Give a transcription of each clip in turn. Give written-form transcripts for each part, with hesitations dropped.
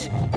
this.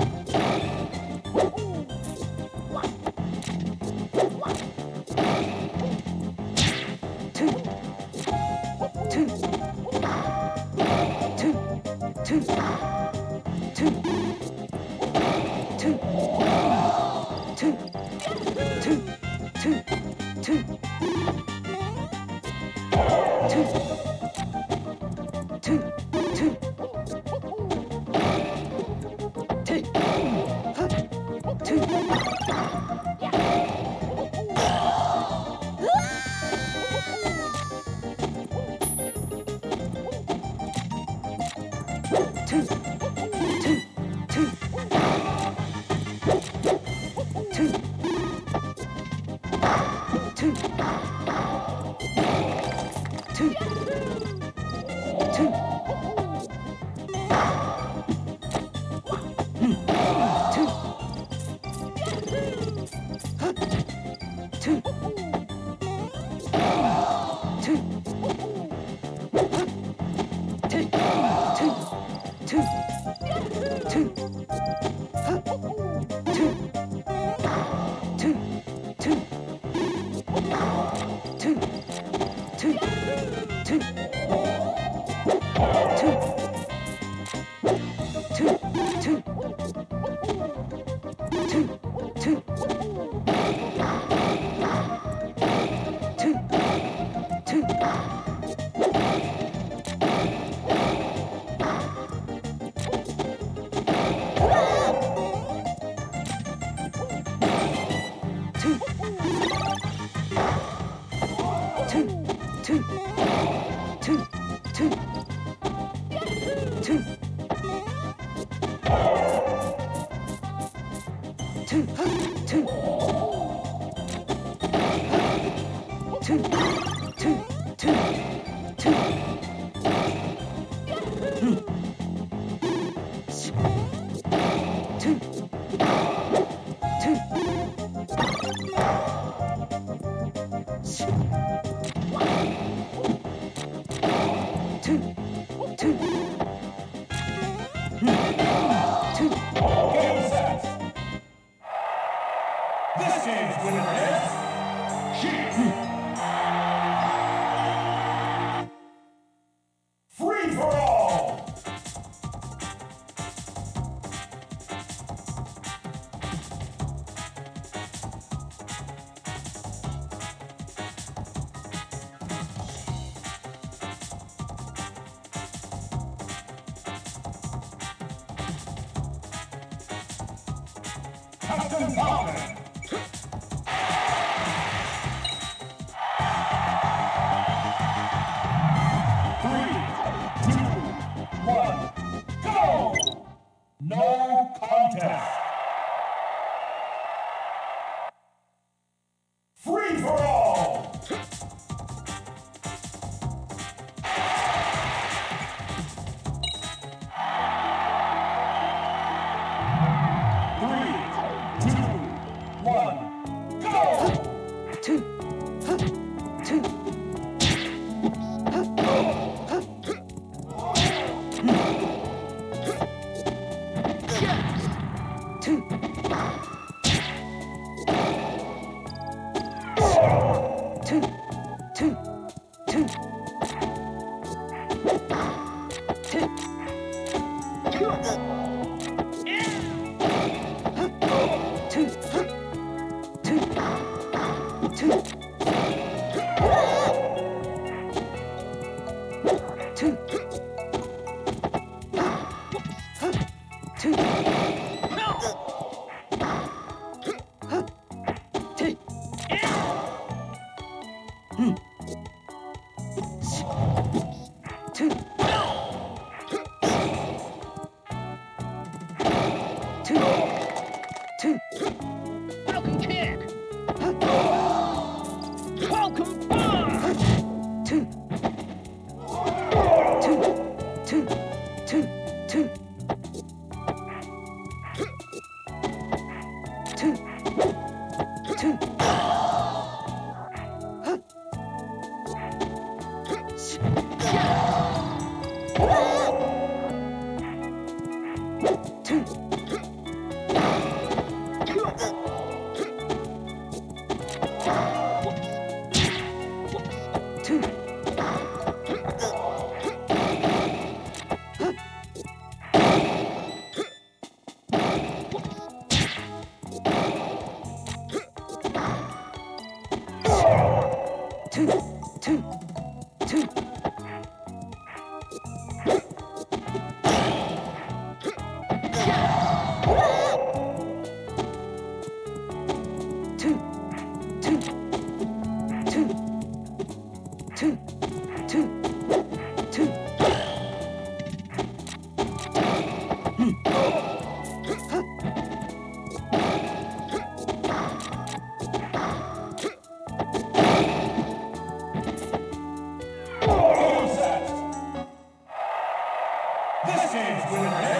This game's winner.